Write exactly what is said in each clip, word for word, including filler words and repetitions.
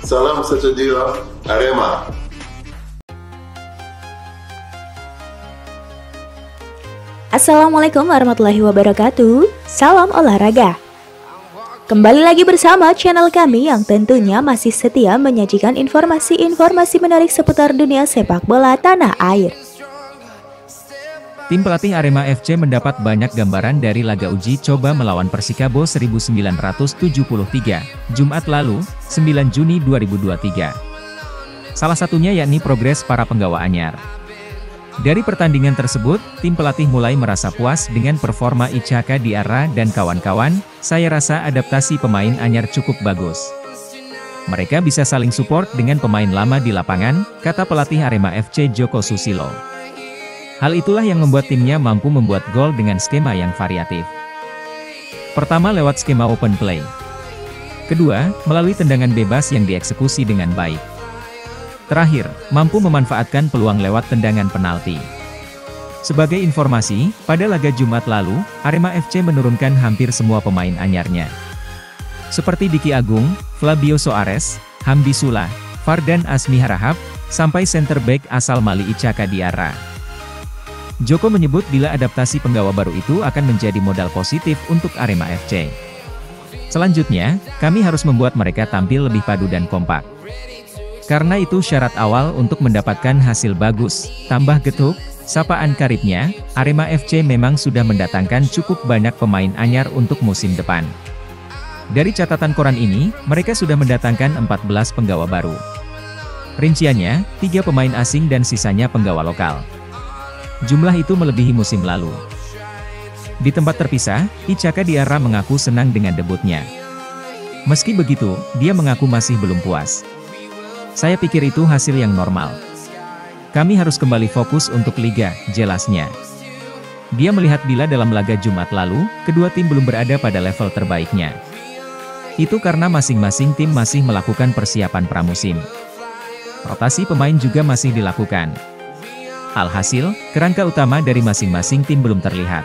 Salam sejahtera Arema. Assalamualaikum warahmatullahi wabarakatuh. Salam olahraga. Kembali lagi bersama channel kami yang tentunya masih setia menyajikan informasi-informasi menarik seputar dunia sepak bola tanah air. Tim pelatih Arema F C mendapat banyak gambaran dari laga uji coba melawan Persikabo seribu sembilan ratus tujuh puluh tiga, Jumat lalu, sembilan Juni dua ribu dua puluh tiga. Salah satunya yakni progres para penggawa anyar. Dari pertandingan tersebut, tim pelatih mulai merasa puas dengan performa Ichaka Diarra dan kawan-kawan. Saya rasa adaptasi pemain anyar cukup bagus. Mereka bisa saling support dengan pemain lama di lapangan, kata pelatih Arema F C Joko Susilo. Hal itulah yang membuat timnya mampu membuat gol dengan skema yang variatif. Pertama lewat skema open play. Kedua, melalui tendangan bebas yang dieksekusi dengan baik. Terakhir, mampu memanfaatkan peluang lewat tendangan penalti. Sebagai informasi, pada laga Jumat lalu, Arema F C menurunkan hampir semua pemain anyarnya. Seperti Diki Agung, Flavio Soares, Hambi Sula, Fardan Asmi Harahap, sampai center back asal Mali Ichaka Diarra. Joko menyebut bila adaptasi penggawa baru itu akan menjadi modal positif untuk Arema F C. Selanjutnya, kami harus membuat mereka tampil lebih padu dan kompak. Karena itu syarat awal untuk mendapatkan hasil bagus, tambah getuk, sapaan karibnya, Arema F C memang sudah mendatangkan cukup banyak pemain anyar untuk musim depan. Dari catatan koran ini, mereka sudah mendatangkan empat belas penggawa baru. Rinciannya, tiga pemain asing dan sisanya penggawa lokal. Jumlah itu melebihi musim lalu. Di tempat terpisah, Ichaka Diarra mengaku senang dengan debutnya. Meski begitu, dia mengaku masih belum puas. Saya pikir itu hasil yang normal. Kami harus kembali fokus untuk liga, jelasnya. Dia melihat bila dalam laga Jumat lalu, kedua tim belum berada pada level terbaiknya. Itu karena masing-masing tim masih melakukan persiapan pramusim. Rotasi pemain juga masih dilakukan. Alhasil, kerangka utama dari masing-masing tim belum terlihat.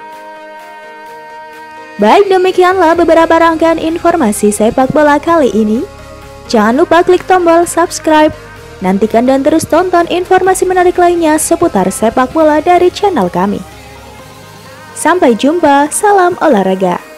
Baik, demikianlah beberapa rangkaian informasi sepak bola kali ini. Jangan lupa klik tombol subscribe. Nantikan dan terus tonton informasi menarik lainnya seputar sepak bola dari channel kami. Sampai jumpa, salam olahraga.